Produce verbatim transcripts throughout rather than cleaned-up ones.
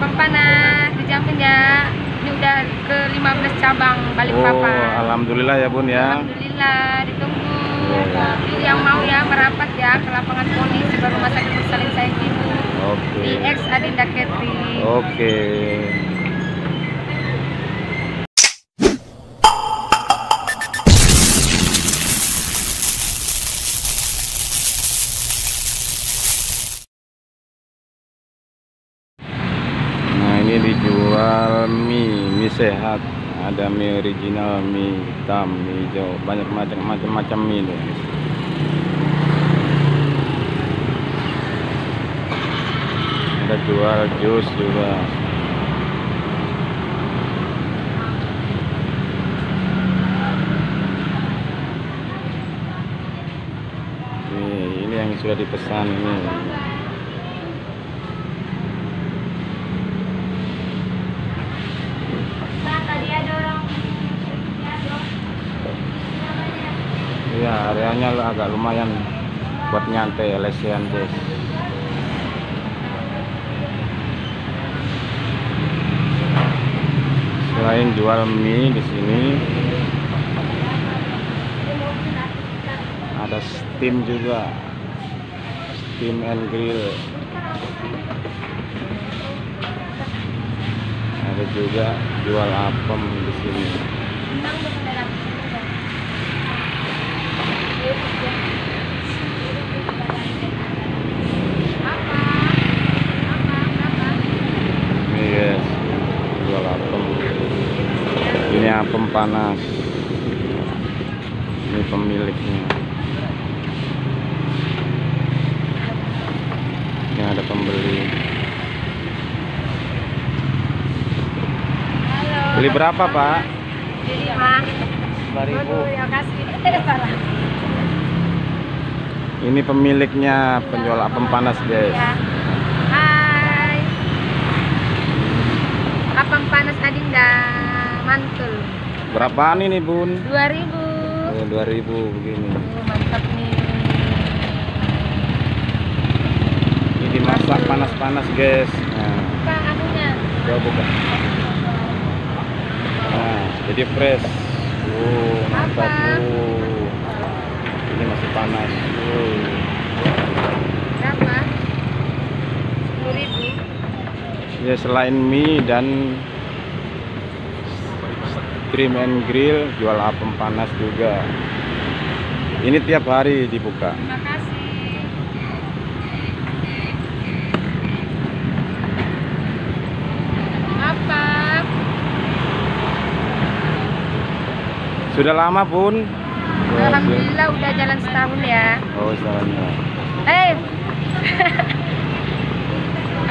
Apam Panas, dijamin ya. Ini udah ke lima belas cabang Balikpapan. Oh, alhamdulillah ya Bun ya. Alhamdulillah, ditunggu. Jadi yang mau ya merapat ya ke lapangan Poni sebelum rumah sakit bersalin saya gitu. Oke. Di X Adinda Catering. Oke. Ini dijual mie, mie sehat, ada mie original, mie hitam, mie hijau, banyak macam-macam mie deh. Ada jual jus juga. Nih, ini yang sudah dipesan ini. Ya, areanya agak lumayan buat nyantai, lesehan guys. Selain jual mie di sini, ada steam juga, steam and grill. Ada juga jual apem di sini. Ini apam panas, ini pemiliknya. Ini ada pembeli. Halo, beli berapa Pak? Jadi Pak empat ribu. Ini pemiliknya penjual apam panas guys. Hai apam panas Adinda. Mantul. Berapaan ini Bun? dua ribu. Oh, dua ribu begini. Oh, mantap nih. Ini dimasak panas-panas guys. Nah. Buka anunya. Coba buka. Nah, jadi fresh. Oh, mantap. Oh. Ini masih panas. Oh. Berapa? sepuluh ribu. Ya, selain mie dan steam and grill, jual apam panas juga. Ini tiap hari dibuka. Terima kasih. Apa? Sudah lama Bun? Alhamdulillah udah jalan setahun ya. Oh, setahun ya. Eh.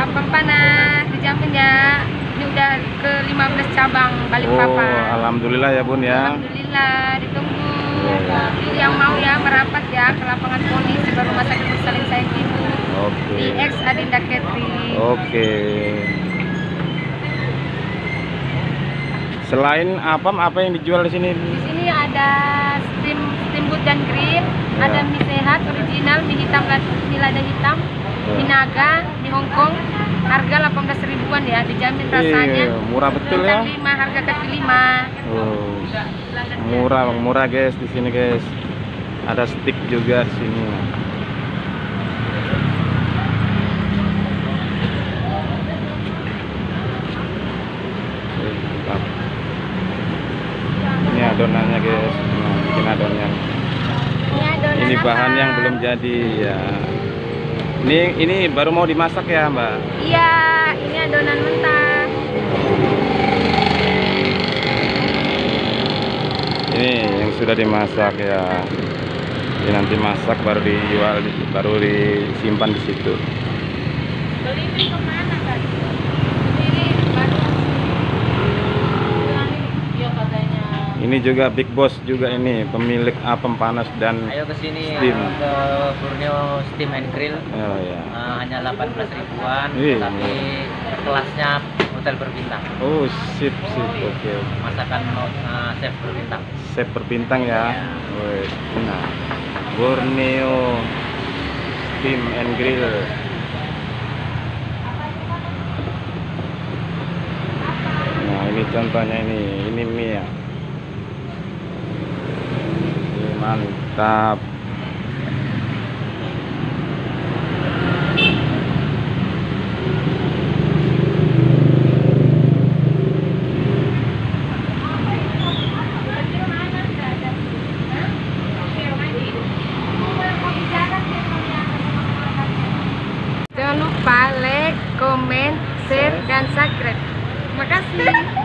Apam panas, dijamin ya. Ini udah ke lima belas cabang Balikpapan. Oh, alhamdulillah ya Bun ya. Alhamdulillah, ditunggu. Jadi yang mau ya merapat ya ke lapangan Poni sebelum rumah sakit bersalin saya gitu. Oke. Di X Adinda Catering. Oke. Selain apam, apa yang dijual di sini? Di sini ada steam steamboat dan grill, ya. Ada mie sehat original, mie hitam, mie lada hitam, mie naga di Hongkong. Harga delapan belas ribuan ya, dijamin rasanya. Iya, murah betul ya. lima harga kaki lima. Oh, murah, murah guys di sini guys. Ada stick juga di sini. Ini adonannya guys. Nah, bikin adonannya. Ini adonan. Ini bahan apa? Yang belum jadi ya. Ini ini baru mau dimasak ya Mbak? Iya, ini adonan mentah. Ini yang sudah dimasak ya. Ini nanti masak baru dijual, baru disimpan di situ. Beli ini kemana tadi? Ini baru. Ini juga Big Boss juga ini pemilik apam panas dan ayo kesini steam. Uh, ke Borneo Steam and Grill. Oh, iya. uh, hanya delapan belas ribuan, Ih, tapi iya. Kelasnya hotel berbintang. Oh sip sip, oke. Okay. Masakan uh, chef berbintang. Chef berbintang ya. Yeah. Nah, Borneo Steam and Grill. contohnya ini, ini mie ya. Ini mantap. Jangan lupa like, comment, share, dan subscribe. Terima kasih.